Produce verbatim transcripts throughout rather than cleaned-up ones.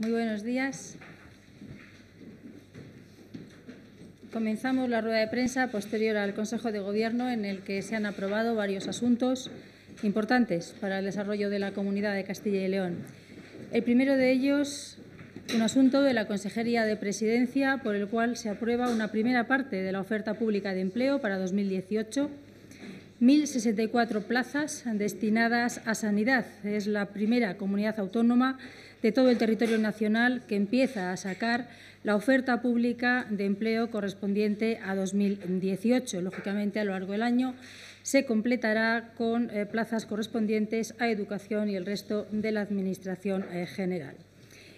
Muy buenos días. Comenzamos la rueda de prensa posterior al Consejo de Gobierno, en el que se han aprobado varios asuntos importantes para el desarrollo de la Comunidad de Castilla y León. El primero de ellos, un asunto de la Consejería de Presidencia, por el cual se aprueba una primera parte de la oferta pública de empleo para dos mil dieciocho. mil sesenta y cuatro plazas destinadas a sanidad. Es la primera comunidad autónoma de todo el territorio nacional que empieza a sacar la oferta pública de empleo correspondiente a dos mil dieciocho. Lógicamente, a lo largo del año se completará con eh, plazas correspondientes a educación y el resto de la Administración eh, general.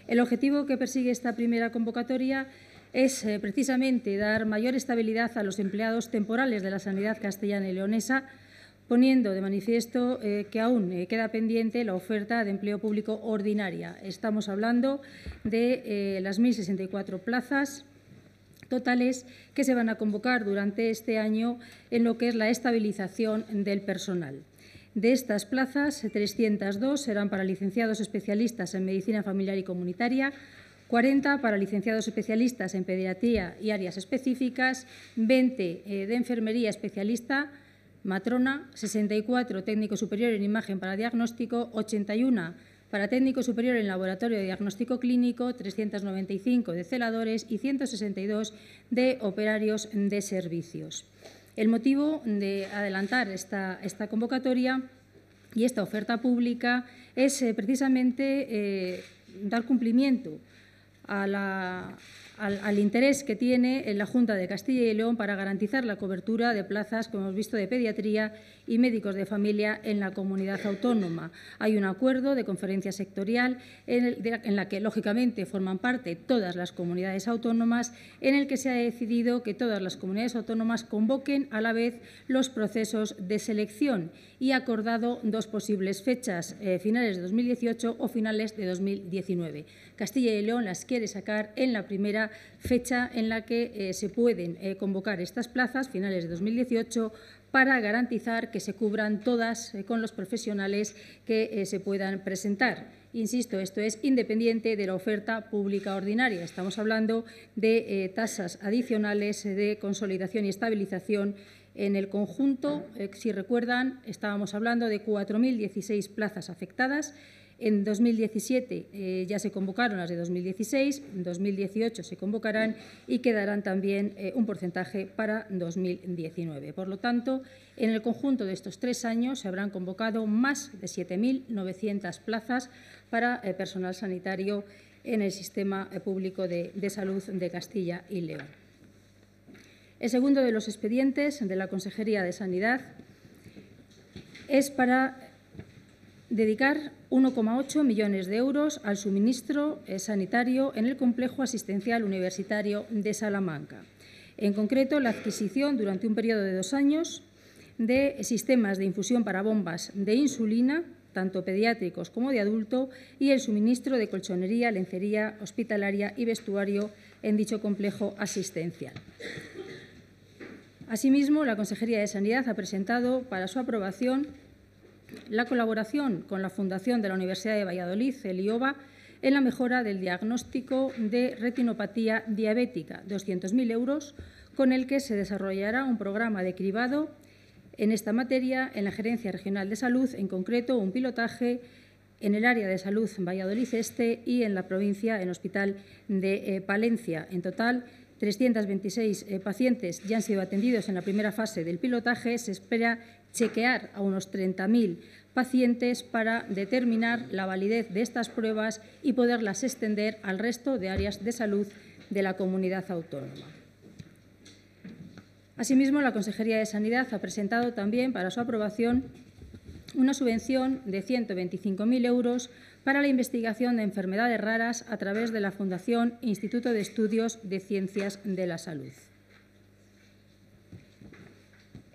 El objetivo que persigue esta primera convocatoria es eh, precisamente dar mayor estabilidad a los empleados temporales de la sanidad castellana y leonesa, poniendo de manifiesto eh, que aún eh, queda pendiente la oferta de empleo público ordinaria. Estamos hablando de eh, las mil sesenta y cuatro plazas totales que se van a convocar durante este año en lo que es la estabilización del personal. De estas plazas, trescientas dos serán para licenciados especialistas en medicina familiar y comunitaria, cuarenta para licenciados especialistas en pediatría y áreas específicas, veinte eh, de enfermería especialista, matrona, sesenta y cuatro técnico superior en imagen para diagnóstico, ochenta y uno para técnico superior en laboratorio de diagnóstico clínico, trescientos noventa y cinco de celadores y ciento sesenta y dos de operarios de servicios. El motivo de adelantar esta, esta convocatoria y esta oferta pública es eh, precisamente eh, dar cumplimiento A la, al, al interés que tiene en la Junta de Castilla y León para garantizar la cobertura de plazas, como hemos visto, de pediatría y médicos de familia en la comunidad autónoma. Hay un acuerdo de conferencia sectorial en, el, de, en la que, lógicamente, forman parte todas las comunidades autónomas, en el que se ha decidido que todas las comunidades autónomas convoquen a la vez los procesos de selección y ha acordado dos posibles fechas, eh, finales de dos mil dieciocho o finales de dos mil diecinueve. Castilla y León las quiere de sacar en la primera fecha en la que eh, se pueden eh, convocar estas plazas, finales de dos mil dieciocho, para garantizar que se cubran todas eh, con los profesionales que eh, se puedan presentar. Insisto, esto es independiente de la oferta pública ordinaria. Estamos hablando de eh, tasas adicionales de consolidación y estabilización. En el conjunto, eh, si recuerdan, estábamos hablando de cuatro mil dieciséis plazas afectadas. En dos mil diecisiete eh, ya se convocaron las de dos mil dieciséis, en dos mil dieciocho se convocarán y quedarán también eh, un porcentaje para dos mil diecinueve. Por lo tanto, en el conjunto de estos tres años se habrán convocado más de siete mil novecientas plazas para eh, personal sanitario en el sistema eh, público de, de salud de Castilla y León. El segundo de los expedientes de la Consejería de Sanidad es para dedicar uno coma ocho millones de euros al suministro eh, sanitario en el complejo asistencial universitario de Salamanca. En concreto, la adquisición durante un periodo de dos años de sistemas de infusión para bombas de insulina, tanto pediátricos como de adulto, y el suministro de colchonería, lencería hospitalaria y vestuario en dicho complejo asistencial. Asimismo, la Consejería de Sanidad ha presentado para su aprobación la colaboración con la Fundación de la Universidad de Valladolid, el IOVA, en la mejora del diagnóstico de retinopatía diabética, doscientos mil euros, con el que se desarrollará un programa de cribado en esta materia en la Gerencia Regional de Salud, en concreto un pilotaje en el área de salud Valladolid Este y en la provincia, en Hospital de eh, Palencia. En total, trescientos veintiséis eh, pacientes ya han sido atendidos en la primera fase del pilotaje. Se espera chequear a unos treinta mil pacientes para determinar la validez de estas pruebas y poderlas extender al resto de áreas de salud de la comunidad autónoma. Asimismo, la Consejería de Sanidad ha presentado también para su aprobación una subvención de ciento veinticinco mil euros para la investigación de enfermedades raras a través de la Fundación Instituto de Estudios de Ciencias de la Salud.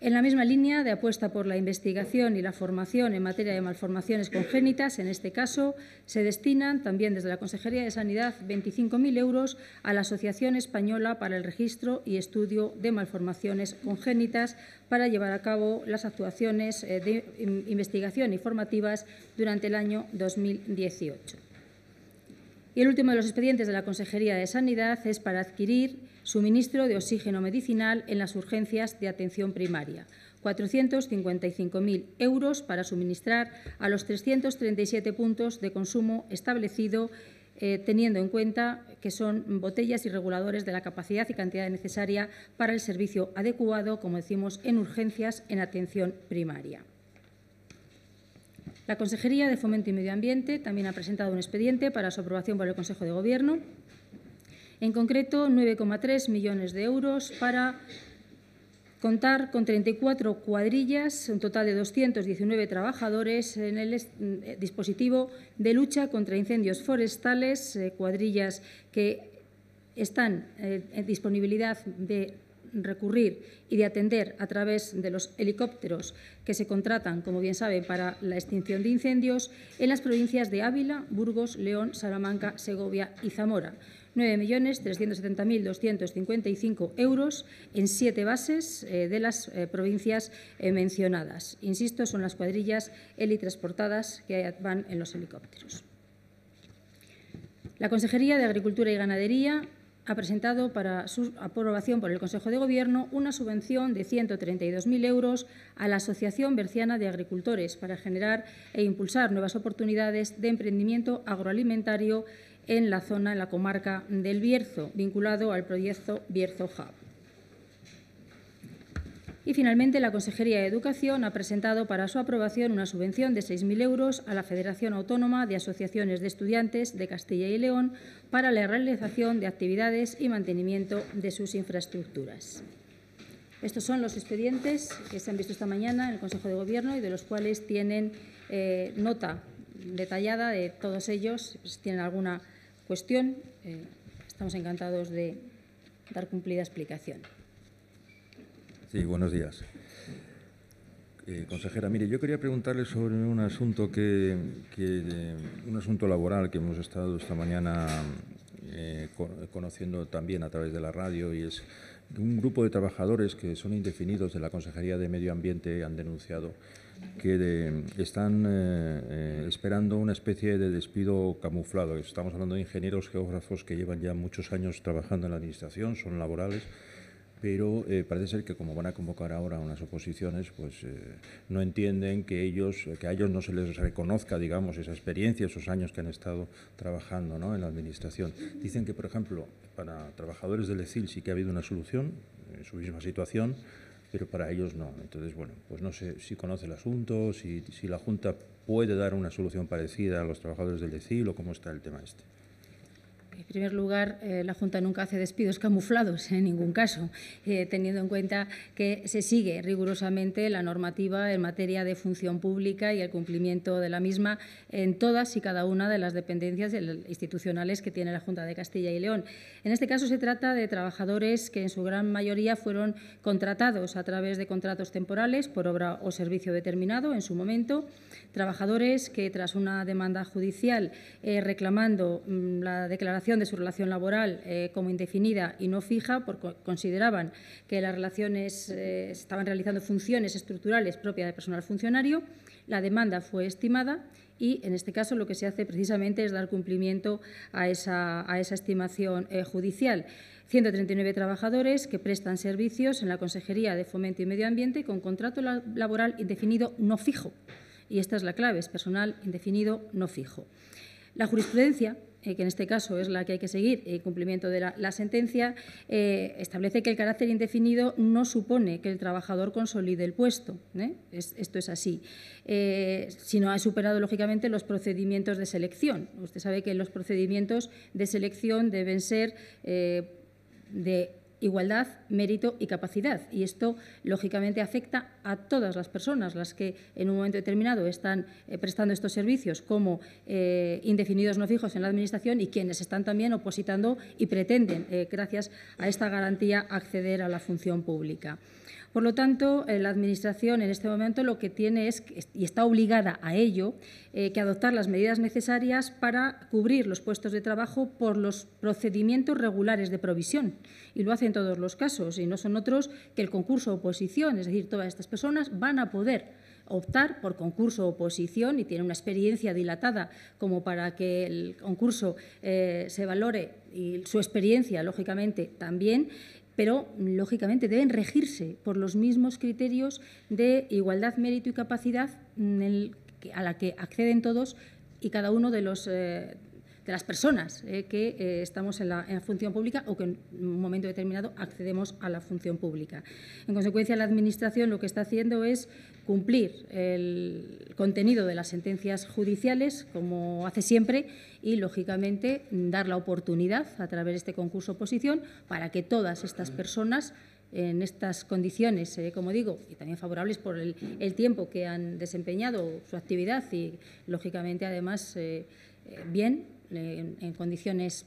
En la misma línea de apuesta por la investigación y la formación en materia de malformaciones congénitas, en este caso, se destinan también desde la Consejería de Sanidad veinticinco mil euros a la Asociación Española para el Registro y Estudio de Malformaciones Congénitas para llevar a cabo las actuaciones de investigación y formativas durante el año dos mil dieciocho. Y el último de los expedientes de la Consejería de Sanidad es para adquirir suministro de oxígeno medicinal en las urgencias de atención primaria. cuatrocientos cincuenta y cinco mil euros para suministrar a los trescientos treinta y siete puntos de consumo establecido, eh, teniendo en cuenta que son botellas y reguladores de la capacidad y cantidad necesaria para el servicio adecuado, como decimos, en urgencias en atención primaria. La Consejería de Fomento y Medio Ambiente también ha presentado un expediente para su aprobación por el Consejo de Gobierno. En concreto, nueve coma tres millones de euros para contar con treinta y cuatro cuadrillas, un total de doscientos diecinueve trabajadores en el dispositivo de lucha contra incendios forestales, eh, cuadrillas que están eh, en disponibilidad de recurrir y de atender a través de los helicópteros que se contratan, como bien sabe, para la extinción de incendios en las provincias de Ávila, Burgos, León, Salamanca, Segovia y Zamora. nueve millones trescientos setenta mil doscientos cincuenta y cinco euros en siete bases eh, de las eh, provincias eh, mencionadas. Insisto, son las cuadrillas helitransportadas que van en los helicópteros. La Consejería de Agricultura y Ganadería ha presentado para su aprobación por el Consejo de Gobierno una subvención de ciento treinta y dos mil euros a la Asociación Berciana de Agricultores para generar e impulsar nuevas oportunidades de emprendimiento agroalimentario en la zona, en la comarca del Bierzo, vinculado al proyecto Bierzo Hub. Y, finalmente, la Consejería de Educación ha presentado para su aprobación una subvención de seis mil euros a la Federación Autónoma de Asociaciones de Estudiantes de Castilla y León para la realización de actividades y mantenimiento de sus infraestructuras. Estos son los expedientes que se han visto esta mañana en el Consejo de Gobierno y de los cuales tienen eh, nota detallada de todos ellos. Si tienen alguna cuestión, eh, estamos encantados de dar cumplida explicación. Sí, buenos días. Eh, consejera, mire, yo quería preguntarle sobre un asunto que, que eh, un asunto laboral que hemos estado esta mañana eh, conociendo también a través de la radio, y es un grupo de trabajadores que son indefinidos de la Consejería de Medio Ambiente han denunciado que de, están eh, eh, esperando una especie de despido camuflado. Estamos hablando de ingenieros geógrafos que llevan ya muchos años trabajando en la Administración, son laborales, pero eh, parece ser que como van a convocar ahora unas oposiciones, pues eh, no entienden que ellos, que a ellos no se les reconozca, digamos, esa experiencia, esos años que han estado trabajando, ¿no?, en la Administración. Dicen que, por ejemplo, para trabajadores del E C I L sí que ha habido una solución, en su misma situación, pero para ellos no. Entonces, bueno, pues no sé si conoce el asunto, si, si la Junta puede dar una solución parecida a los trabajadores del E C I L o cómo está el tema este. En primer lugar, eh, la Junta nunca hace despidos camuflados, en ningún caso, eh, teniendo en cuenta que se sigue rigurosamente la normativa en materia de función pública y el cumplimiento de la misma en todas y cada una de las dependencias institucionales que tiene la Junta de Castilla y León. En este caso se trata de trabajadores que en su gran mayoría fueron contratados a través de contratos temporales por obra o servicio determinado en su momento, trabajadores que tras una demanda judicial eh, reclamando mmm, la declaración de su relación laboral eh, como indefinida y no fija, porque consideraban que las relaciones eh, estaban realizando funciones estructurales propias del personal funcionario. La demanda fue estimada y, en este caso, lo que se hace precisamente es dar cumplimiento a esa, a esa estimación eh, judicial. ciento treinta y nueve trabajadores que prestan servicios en la Consejería de Fomento y Medio Ambiente con contrato laboral indefinido no fijo. Y esta es la clave, es personal indefinido no fijo. La jurisprudencia, que en este caso es la que hay que seguir, el cumplimiento de la, la sentencia, eh, establece que el carácter indefinido no supone que el trabajador consolide el puesto, ¿eh? Es, esto es así, eh, si no ha superado, lógicamente, los procedimientos de selección. Usted sabe que los procedimientos de selección deben ser eh, de igualdad, mérito y capacidad. Y esto, lógicamente, afecta a todas las personas, las que en un momento determinado están eh, prestando estos servicios como eh, indefinidos no fijos en la Administración y quienes están también opositando y pretenden, eh, gracias a esta garantía, acceder a la función pública. Por lo tanto, eh, la Administración en este momento lo que tiene es, y está obligada a ello, eh, que adoptar las medidas necesarias para cubrir los puestos de trabajo por los procedimientos regulares de provisión. Y lo hace en todos los casos, y no son otros que el concurso oposición, es decir, todas estas personas van a poder optar por concurso o oposición y tiene una experiencia dilatada como para que el concurso eh, se valore, y su experiencia, lógicamente, también, pero, lógicamente, deben regirse por los mismos criterios de igualdad, mérito y capacidad en el, a la que acceden todos y cada uno de los… Eh, de las personas eh, que eh, estamos en la, en la función pública o que en un momento determinado accedemos a la función pública. En consecuencia, la Administración lo que está haciendo es cumplir el contenido de las sentencias judiciales, como hace siempre, y, lógicamente, dar la oportunidad a través de este concurso-oposición para que todas estas personas, en estas condiciones, eh, como digo, y también favorables por el, el tiempo que han desempeñado su actividad y, lógicamente, además, eh, bien, En, en condiciones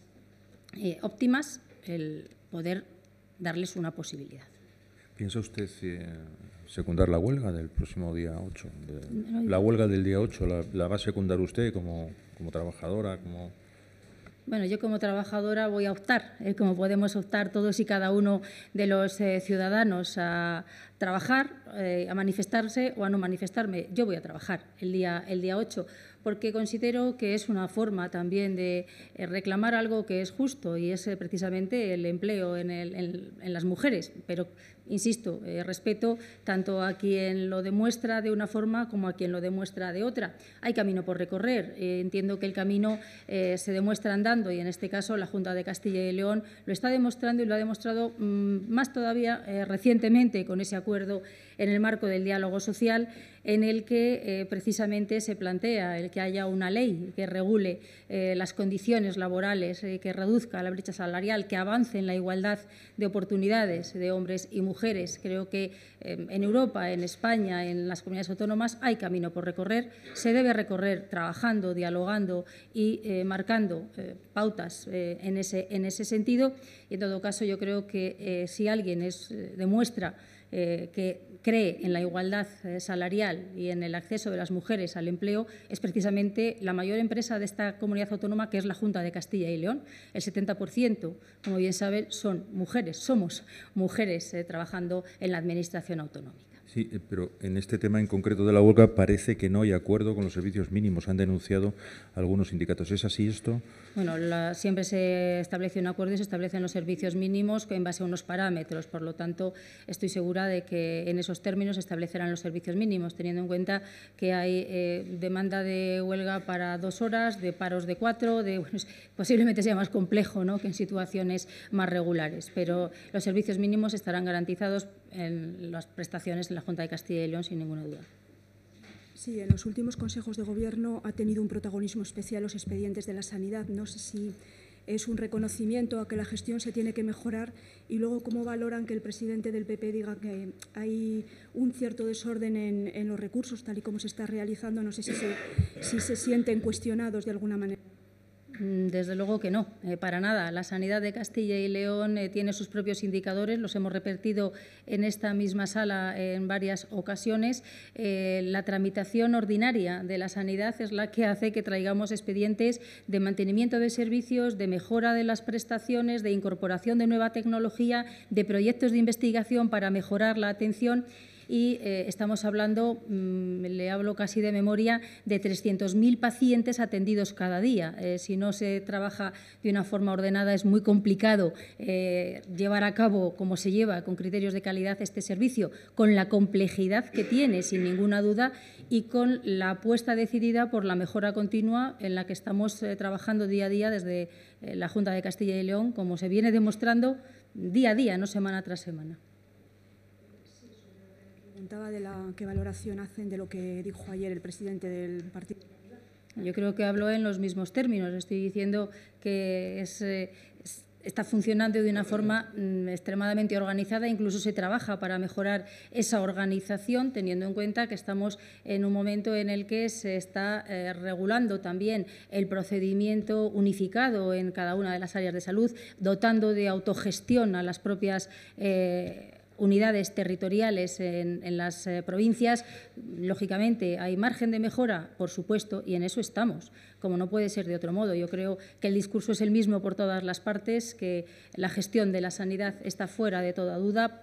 eh, óptimas, el poder darles una posibilidad. ¿Piensa usted eh, secundar la huelga del próximo día ocho? De, la huelga del día ocho, ¿la, la va a secundar usted como, como trabajadora? Como… Bueno, yo como trabajadora voy a optar, eh, como podemos optar todos y cada uno de los eh, ciudadanos a trabajar, eh, a manifestarse o a no manifestarme. Yo voy a trabajar el día, el día ocho, porque considero que es una forma también de eh, reclamar algo que es justo y es eh, precisamente el empleo en, el, en, en las mujeres. Pero, insisto, eh, respeto tanto a quien lo demuestra de una forma como a quien lo demuestra de otra. Hay camino por recorrer. Eh, entiendo que el camino eh, se demuestra andando, y en este caso la Junta de Castilla y León lo está demostrando y lo ha demostrado mmm, más todavía eh, recientemente con ese acuerdo en el marco del diálogo social, en el que eh, precisamente se plantea el que haya una ley que regule eh, las condiciones laborales, eh, que reduzca la brecha salarial, que avance en la igualdad de oportunidades de hombres y mujeres. Creo que eh, en Europa, en España, en las comunidades autónomas hay camino por recorrer. Se debe recorrer trabajando, dialogando y eh, marcando eh, pautas eh, en, ese, en ese sentido. Y en todo caso, yo creo que eh, si alguien es, eh, demuestra eh, que cree en la igualdad eh, salarial y en el acceso de las mujeres al empleo, es precisamente la mayor empresa de esta comunidad autónoma, que es la Junta de Castilla y León. El setenta por ciento, como bien saben, son mujeres, somos mujeres eh, trabajando en la Administración autonómica. Sí, pero en este tema en concreto de la huelga parece que no hay acuerdo con los servicios mínimos. Han denunciado algunos sindicatos. ¿Es así esto? Bueno, la, siempre se establece un acuerdo y se establecen los servicios mínimos en base a unos parámetros. Por lo tanto, estoy segura de que en esos términos se establecerán los servicios mínimos, teniendo en cuenta que hay eh, demanda de huelga para dos horas, de paros de cuatro, de, bueno, posiblemente sea más complejo, ¿no?, que en situaciones más regulares. Pero los servicios mínimos estarán garantizados en las prestaciones la Junta de Castilla y León, sin ninguna duda. Sí, en los últimos consejos de Gobierno ha tenido un protagonismo especial los expedientes de la sanidad. No sé si es un reconocimiento a que la gestión se tiene que mejorar y luego cómo valoran que el presidente del P P diga que hay un cierto desorden en, en los recursos, tal y como se está realizando. No sé si se, si se sienten cuestionados de alguna manera. Desde luego que no, eh, para nada. La sanidad de Castilla y León eh, tiene sus propios indicadores, los hemos repetido en esta misma sala eh, en varias ocasiones. Eh, la tramitación ordinaria de la sanidad es la que hace que traigamos expedientes de mantenimiento de servicios, de mejora de las prestaciones, de incorporación de nueva tecnología, de proyectos de investigación para mejorar la atención. Y eh, estamos hablando, mmm, le hablo casi de memoria, de trescientos mil pacientes atendidos cada día. Eh, si no se trabaja de una forma ordenada, es muy complicado eh, llevar a cabo, como se lleva, con criterios de calidad, este servicio, con la complejidad que tiene, sin ninguna duda, y con la apuesta decidida por la mejora continua en la que estamos eh, trabajando día a día desde eh, la Junta de Castilla y León, como se viene demostrando día a día, no semana tras semana. Preguntaba de la, qué valoración hacen de lo que dijo ayer el presidente del partido. Yo creo que habló en los mismos términos. Estoy diciendo que es, es, está funcionando de una forma mm, extremadamente organizada. Incluso se trabaja para mejorar esa organización, teniendo en cuenta que estamos en un momento en el que se está eh, regulando también el procedimiento unificado en cada una de las áreas de salud, dotando de autogestión a las propias eh, unidades territoriales en, en las eh, provincias. Lógicamente, hay margen de mejora, por supuesto, y en eso estamos. como no puede ser de otro modo. Yo creo que el discurso es el mismo por todas las partes, que la gestión de la sanidad está fuera de toda duda,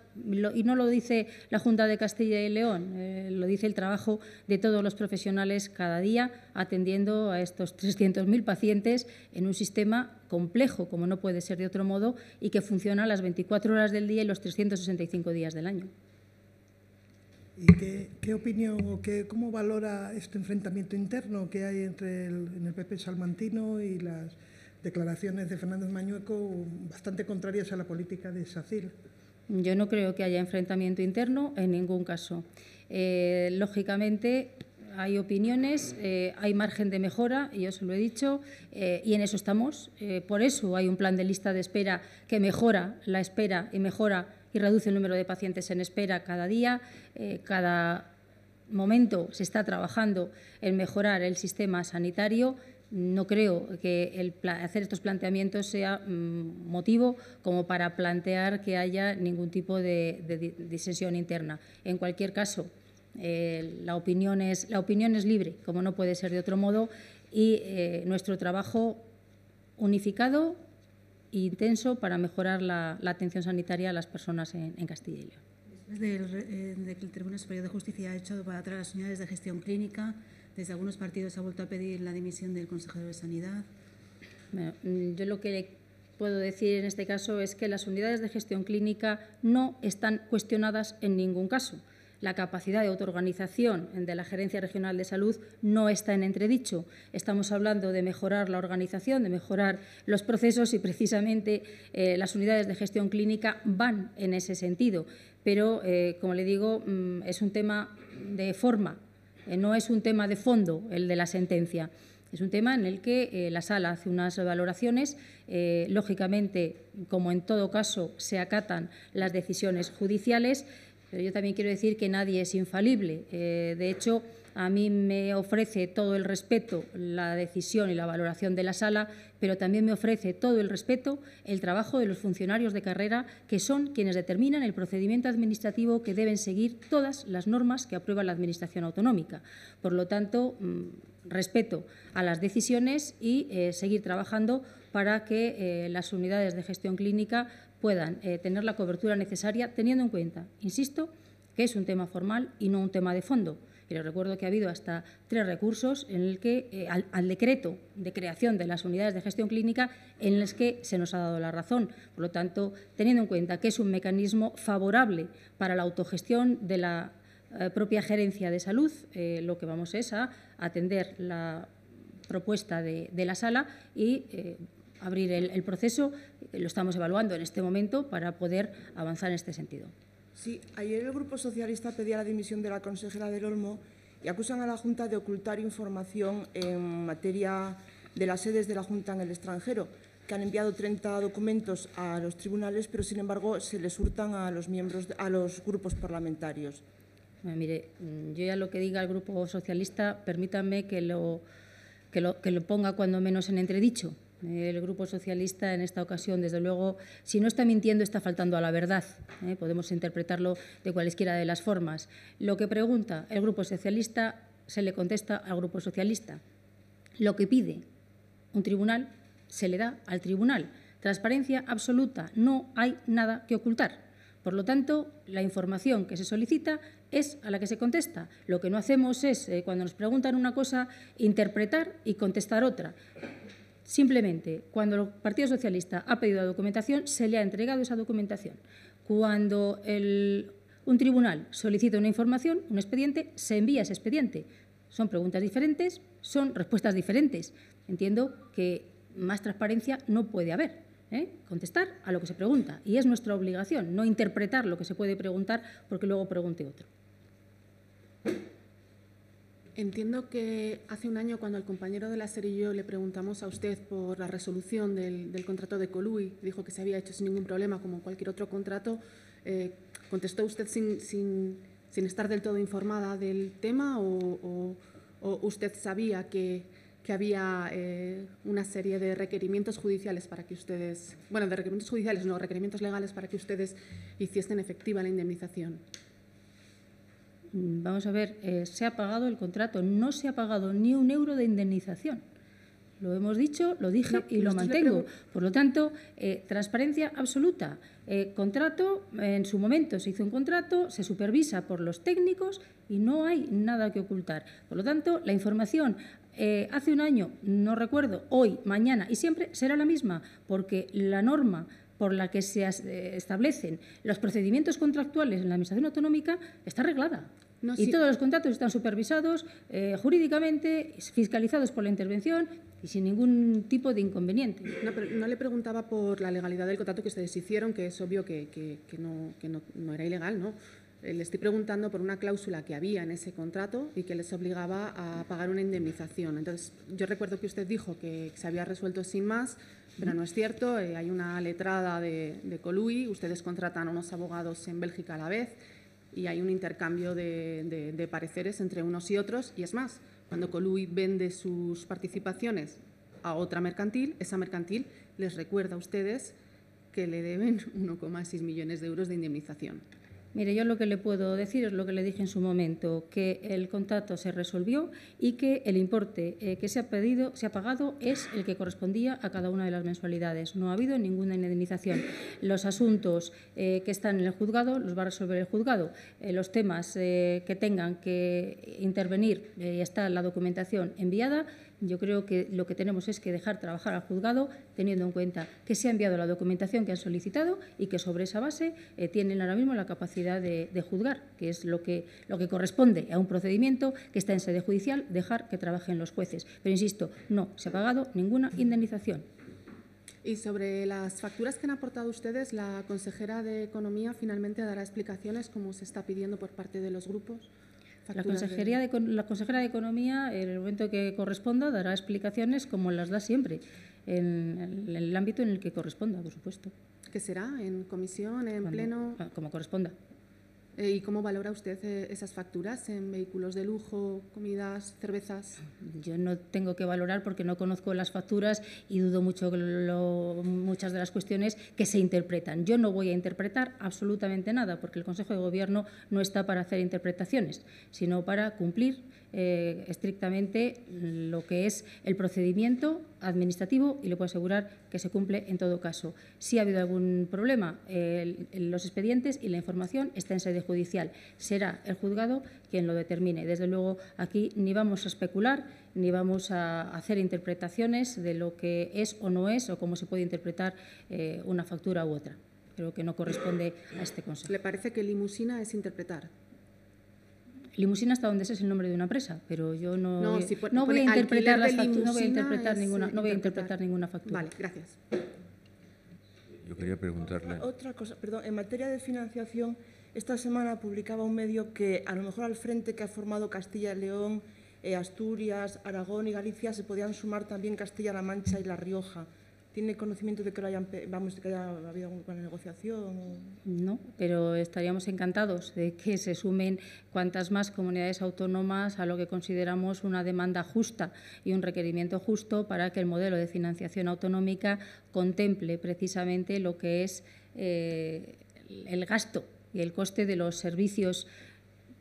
y no lo dice la Junta de Castilla y León, eh, lo dice el trabajo de todos los profesionales cada día atendiendo a estos trescientos mil pacientes en un sistema complejo, como no puede ser de otro modo, y que funciona las veinticuatro horas del día y los trescientos sesenta y cinco días del año. ¿Y qué, qué opinión o qué, cómo valora este enfrentamiento interno que hay entre el, en el P P salmantino y las declaraciones de Fernández Mañueco, bastante contrarias a la política de Sacil? Yo no creo que haya enfrentamiento interno en ningún caso. Eh, lógicamente, hay opiniones, eh, hay margen de mejora, yo se lo he dicho, eh, y en eso estamos. Eh, por eso hay un plan de lista de espera que mejora la espera y mejora y reduce el número de pacientes en espera cada día. Eh, cada momento se está trabajando en mejorar el sistema sanitario. No creo que el hacer estos planteamientos sea mm, motivo como para plantear que haya ningún tipo de, de, de disensión interna. En cualquier caso, eh, la opinión es, la opinión es libre, como no puede ser de otro modo, y eh, nuestro trabajo unificado e intenso para mejorar la, la atención sanitaria a las personas en, en Castilla y León. Después de, de que el Tribunal Superior de Justicia ha echado para atrás las unidades de gestión clínica, desde algunos partidos ha vuelto a pedir la dimisión del consejero de Sanidad. Bueno, yo lo que puedo decir en este caso es que las unidades de gestión clínica no están cuestionadas en ningún caso. La capacidad de autoorganización de la Gerencia Regional de Salud no está en entredicho. Estamos hablando de mejorar la organización, de mejorar los procesos y, precisamente, eh, las unidades de gestión clínica van en ese sentido. Pero, eh, como le digo, es un tema de forma. No es un tema de fondo el de la sentencia, es un tema en el que eh, la sala hace unas valoraciones, eh, lógicamente, como en todo caso, se acatan las decisiones judiciales, pero yo también quiero decir que nadie es infalible. Eh, de hecho, a mí me ofrece todo el respeto la decisión y la valoración de la sala, pero también me ofrece todo el respeto el trabajo de los funcionarios de carrera, que son quienes determinan el procedimiento administrativo que deben seguir todas las normas que aprueba la Administración autonómica. Por lo tanto, respeto a las decisiones y eh, seguir trabajando para que eh, las unidades de gestión clínica puedan eh, tener la cobertura necesaria, teniendo en cuenta, insisto, que es un tema formal y no un tema de fondo. Pero recuerdo que ha habido hasta tres recursos en el que, eh, al, al decreto de creación de las unidades de gestión clínica, en los que se nos ha dado la razón. Por lo tanto, teniendo en cuenta que es un mecanismo favorable para la autogestión de la eh, propia Gerencia de Salud, eh, lo que vamos es a atender la propuesta de, de la sala y eh, abrir el, el proceso. Lo estamos evaluando en este momento para poder avanzar en este sentido. Sí, ayer el Grupo Socialista pedía la dimisión de la consejera del Olmo y acusan a la Junta de ocultar información en materia de las sedes de la Junta en el extranjero, que han enviado treinta documentos a los tribunales, pero sin embargo se les hurtan a los miembros, a los grupos parlamentarios. Bueno, mire, yo ya lo que diga el Grupo Socialista, permítanme que lo, que lo, que lo ponga cuando menos en entredicho. El Grupo Socialista, en esta ocasión, desde luego, si no está mintiendo, está faltando a la verdad. ¿eh? Podemos interpretarlo de cualesquiera de las formas. Lo que pregunta el Grupo Socialista se le contesta al Grupo Socialista. Lo que pide un tribunal se le da al tribunal. Transparencia absoluta. No hay nada que ocultar. Por lo tanto, la información que se solicita es a la que se contesta. Lo que no hacemos es, eh, cuando nos preguntan una cosa, interpretar y contestar otra. Simplemente, cuando el Partido Socialista ha pedido la documentación, se le ha entregado esa documentación. Cuando el, un tribunal solicita una información, un expediente, se envía ese expediente. Son preguntas diferentes, son respuestas diferentes. Entiendo que más transparencia no puede haber. ¿eh? Contestar a lo que se pregunta. Y es nuestra obligación, no interpretar lo que se puede preguntar porque luego pregunte otro. Entiendo que hace un año, cuando el compañero de la SER y yo le preguntamos a usted por la resolución del, del contrato de Colui, dijo que se había hecho sin ningún problema, como cualquier otro contrato, eh, ¿contestó usted sin, sin, sin estar del todo informada del tema o, o, o usted sabía que, que había eh, una serie de requerimientos judiciales para que ustedes… bueno, de requerimientos judiciales no, requerimientos legales para que ustedes hiciesen efectiva la indemnización? Vamos a ver, eh, se ha pagado el contrato, no se ha pagado ni un euro de indemnización. Lo hemos dicho, lo dije no, y lo mantengo. Por lo tanto, eh, transparencia absoluta. Eh, contrato, eh, en su momento se hizo un contrato, se supervisa por los técnicos y no hay nada que ocultar. Por lo tanto, la información eh, hace un año, no recuerdo, hoy, mañana y siempre será la misma, porque la norma por la que se establecen los procedimientos contractuales en la Administración autonómica está reglada. No, y sí. Todos los contratos están supervisados eh, jurídicamente, fiscalizados por la intervención y sin ningún tipo de inconveniente. No, pero no le preguntaba por la legalidad del contrato que ustedes hicieron, que es obvio que, que, que, no, que no, no era ilegal, ¿no? Le estoy preguntando por una cláusula que había en ese contrato y que les obligaba a pagar una indemnización. Entonces, yo recuerdo que usted dijo que se había resuelto sin más, pero no es cierto. Eh, hay una letrada de, de Colui, ustedes contratan a unos abogados en Bélgica a la vez y hay un intercambio de, de, de pareceres entre unos y otros. Y es más, cuando Colui vende sus participaciones a otra mercantil, esa mercantil les recuerda a ustedes que le deben uno coma seis millones de euros de indemnización. Mire, yo lo que le puedo decir es lo que le dije en su momento, que el contrato se resolvió y que el importe eh, que se ha pedido, se ha pagado es el que correspondía a cada una de las mensualidades. No ha habido ninguna indemnización. Los asuntos eh, que están en el juzgado los va a resolver el juzgado. Eh, los temas eh, que tengan que intervenir, eh, está la documentación enviada. Yo creo que lo que tenemos es que dejar trabajar al juzgado teniendo en cuenta que se ha enviado la documentación que han solicitado y que sobre esa base eh, tienen ahora mismo la capacidad de, de juzgar, que es lo que, lo que corresponde a un procedimiento que está en sede judicial, dejar que trabajen los jueces. Pero, insisto, no se ha pagado ninguna indemnización. Y sobre las facturas que han aportado ustedes, ¿la consejera de Economía finalmente dará explicaciones como se está pidiendo por parte de los grupos? La, consejería de, la consejera de Economía, en el momento que corresponda, dará explicaciones como las da siempre, en, en el ámbito en el que corresponda, por supuesto. ¿Qué será? ¿En comisión? ¿En Cuando, pleno? Como corresponda. ¿Y cómo valora usted esas facturas en vehículos de lujo, comidas, cervezas? Yo no tengo que valorar porque no conozco las facturas y dudo mucho lo, muchas de las cuestiones que se interpretan. Yo no voy a interpretar absolutamente nada porque el Consejo de Gobierno no está para hacer interpretaciones, sino para cumplir eh, estrictamente lo que es el procedimiento administrativo y le puedo asegurar que se cumple en todo caso. Si ha habido algún problema, eh, los expedientes y la información está en sede judicial. Será el juzgado quien lo determine. Desde luego, aquí ni vamos a especular ni vamos a hacer interpretaciones de lo que es o no es o cómo se puede interpretar eh, una factura u otra. Creo que no corresponde a este Consejo. ¿Le parece que limusina es interpretar? Limusina hasta donde ese es el nombre de una empresa, pero yo no, no, si por, no voy a interpretar las facturas, no voy a interpretar ninguna, no voy a interpretar ninguna factura. Vale, gracias. Yo quería preguntarle. Otra, otra cosa, perdón, en materia de financiación, esta semana publicaba un medio que a lo mejor al frente que ha formado Castilla y León, eh, Asturias, Aragón y Galicia se podían sumar también Castilla-La Mancha y La Rioja. ¿Tiene conocimiento de que, lo hayan, vamos, que haya habido alguna negociación? No, pero estaríamos encantados de que se sumen cuantas más comunidades autónomas a lo que consideramos una demanda justa y un requerimiento justo para que el modelo de financiación autonómica contemple precisamente lo que es eh, el gasto y el coste de los servicios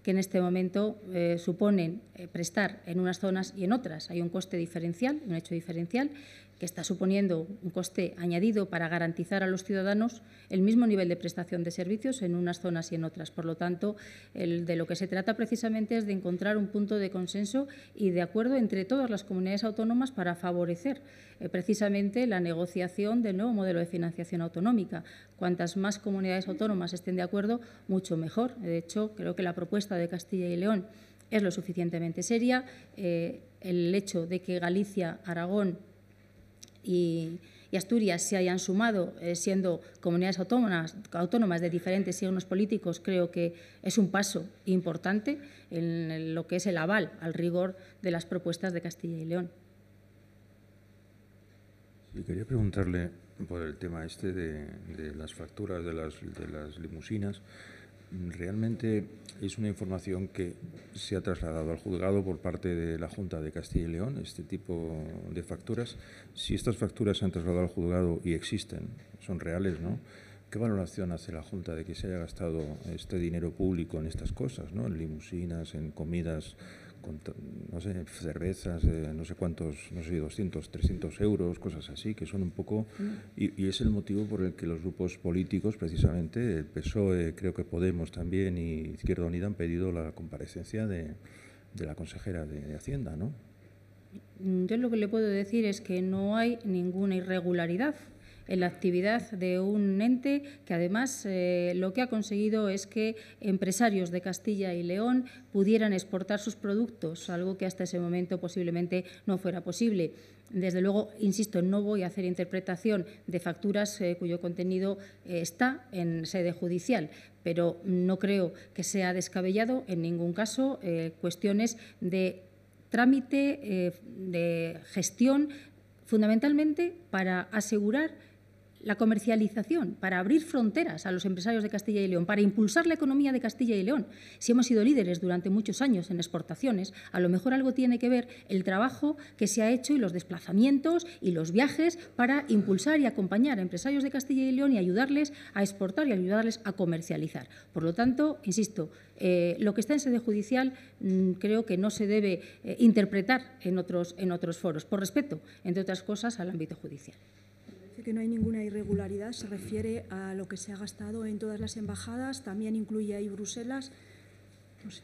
que en este momento eh, suponen eh, prestar en unas zonas y en otras. Hay un coste diferencial, un hecho diferencial, que está suponiendo un coste añadido para garantizar a los ciudadanos el mismo nivel de prestación de servicios en unas zonas y en otras. Por lo tanto, el, de lo que se trata precisamente es de encontrar un punto de consenso y de acuerdo entre todas las comunidades autónomas para favorecer eh, precisamente la negociación del nuevo modelo de financiación autonómica. Cuantas más comunidades autónomas estén de acuerdo, mucho mejor. De hecho, creo que la propuesta de Castilla y León es lo suficientemente seria. Eh, el hecho de que Galicia, Aragón y Asturias se hayan sumado, eh, siendo comunidades autónomas, autónomas de diferentes signos políticos, creo que es un paso importante en lo que es el aval al rigor de las propuestas de Castilla y León. Sí, quería preguntarle por el tema este de, de las facturas de las, de las limusinas. Realmente es una información que se ha trasladado al juzgado por parte de la Junta de Castilla y León, este tipo de facturas. Si estas facturas se han trasladado al juzgado y existen, son reales, ¿no? ¿Qué valoración hace la Junta de que se haya gastado este dinero público en estas cosas, ¿no? En limusinas, en comidas no sé, cervezas, eh, no sé cuántos, no sé, doscientos, trescientos euros, cosas así, que son un poco… Y, y es el motivo por el que los grupos políticos, precisamente, el P S O E, creo que Podemos también y Izquierda Unida han pedido la comparecencia de, de la consejera de, de Hacienda, ¿no? Yo lo que le puedo decir es que no hay ninguna irregularidad en la actividad de un ente que, además, eh, lo que ha conseguido es que empresarios de Castilla y León pudieran exportar sus productos, algo que hasta ese momento posiblemente no fuera posible. Desde luego, insisto, no voy a hacer interpretación de facturas eh, cuyo contenido eh, está en sede judicial, pero no creo que sea descabellado en ningún caso eh, cuestiones de trámite, eh, de gestión, fundamentalmente para asegurar la comercialización, para abrir fronteras a los empresarios de Castilla y León, para impulsar la economía de Castilla y León. Si hemos sido líderes durante muchos años en exportaciones, a lo mejor algo tiene que ver el trabajo que se ha hecho y los desplazamientos y los viajes para impulsar y acompañar a empresarios de Castilla y León y ayudarles a exportar y ayudarles a comercializar. Por lo tanto, insisto, eh, lo que está en sede judicial mmm, creo que no se debe eh, interpretar en otros, en otros foros, por respeto, entre otras cosas, al ámbito judicial. Que no hay ninguna irregularidad, se refiere a lo que se ha gastado en todas las embajadas, también incluye ahí Bruselas. No sé.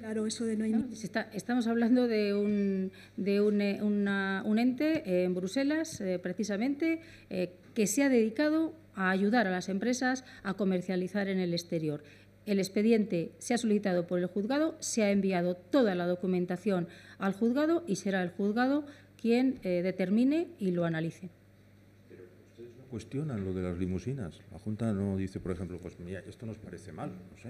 Claro, eso de no hay… No, está, estamos hablando de un, de un, una, un ente en Bruselas, eh, precisamente, eh, que se ha dedicado a ayudar a las empresas a comercializar en el exterior. El expediente se ha solicitado por el juzgado, se ha enviado toda la documentación al juzgado y será el juzgado quien eh, determine y lo analice. Pero ustedes no cuestionan lo de las limusinas. La Junta no dice, por ejemplo, pues mira, esto nos parece mal, no sé.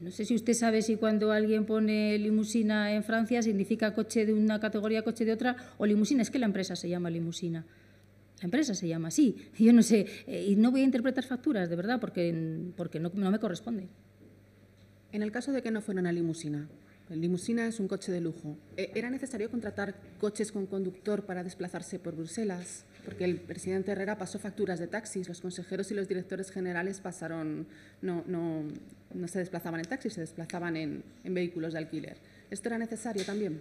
No sé si usted sabe si cuando alguien pone limusina en Francia significa coche de una categoría, coche de otra o limusina. Es que la empresa se llama limusina. La empresa se llama así. Yo no sé. Eh, y no voy a interpretar facturas, de verdad, porque, porque no, no me corresponde. En el caso de que no fuera una limusina… Limusina es un coche de lujo. ¿Era necesario contratar coches con conductor para desplazarse por Bruselas? Porque el presidente Herrera pasó facturas de taxis, los consejeros y los directores generales pasaron, no, no, no se desplazaban en taxis, se desplazaban en, en vehículos de alquiler. ¿Esto era necesario también?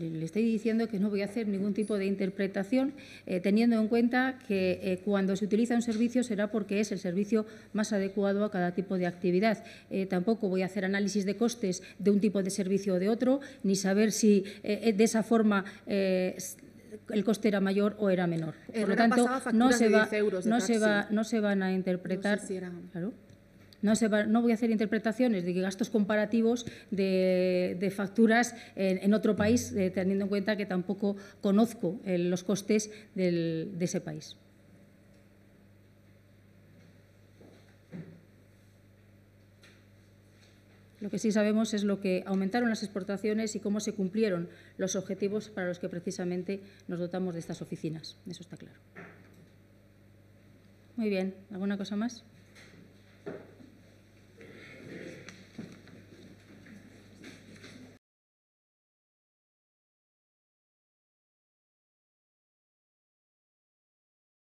Le estoy diciendo que no voy a hacer ningún tipo de interpretación, eh, teniendo en cuenta que eh, cuando se utiliza un servicio será porque es el servicio más adecuado a cada tipo de actividad. Eh, tampoco voy a hacer análisis de costes de un tipo de servicio o de otro, ni saber si eh, de esa forma… Eh, el coste era mayor o era menor. Por Herrera lo tanto, no se, va, no, se va, no se van a interpretar… No sé si era... claro, No, se va, no voy a hacer interpretaciones de gastos comparativos de, de facturas en, en otro país, eh, teniendo en cuenta que tampoco conozco eh, los costes del, de ese país. Lo que sí sabemos es lo que aumentaron las exportaciones y cómo se cumplieron los objetivos para los que precisamente nos dotamos de estas oficinas. Eso está claro. Muy bien. ¿Alguna cosa más?